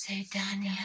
Satania.